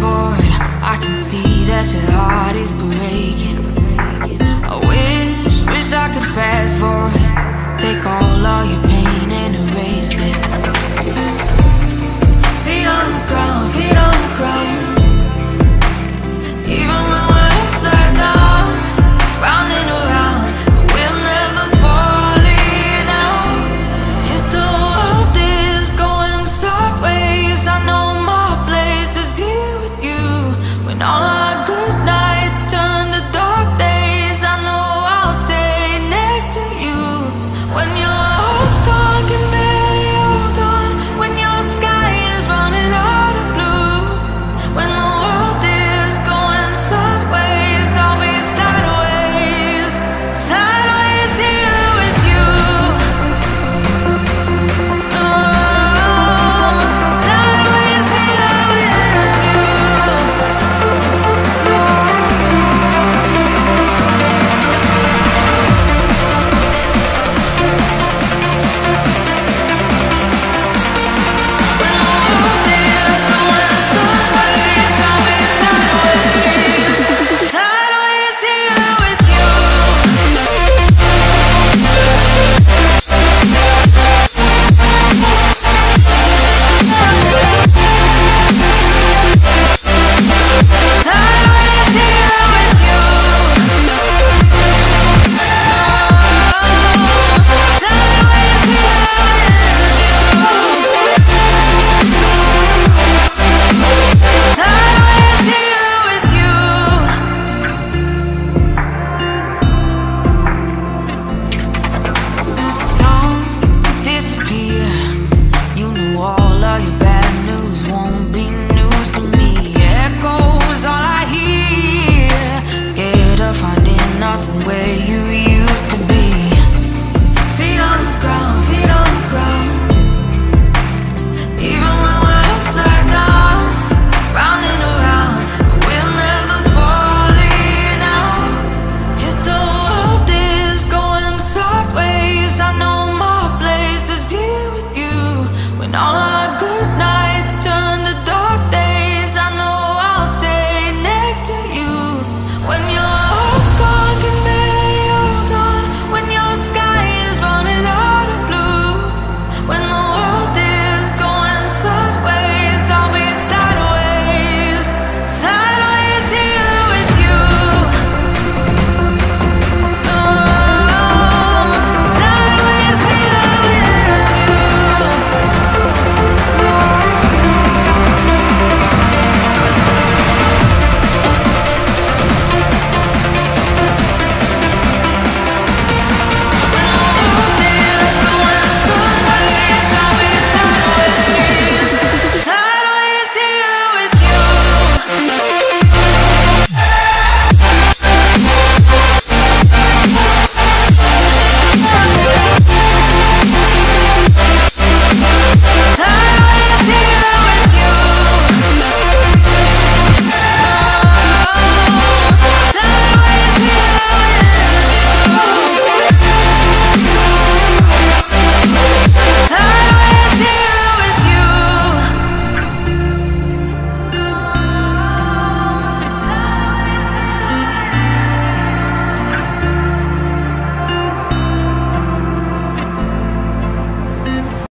dashboard, I can see that your heart is breaking. I wish I could fast forward, take all of your pain and erase it. Feet on the ground, feet on the ground, even when we're upside down, round and around, we'll never fall out. If the world is going sideways, I know my place is here with you. When all our good nights turn to dark days, I know I'll stay next to you. When your heart's gone, can barely hold on, when your sky is running out of blue, when the world is going sideways, I'll be sideways, sideways here with you. Oh, sideways here with you. When the world is going sideways, I'll be sideways, sideways here with you. Sideways here with you. Sideways here with you. Sideways here with you. Don't disappear. You know all of your bad news won't be news to me. Echoes all I hear, scared of finding out where you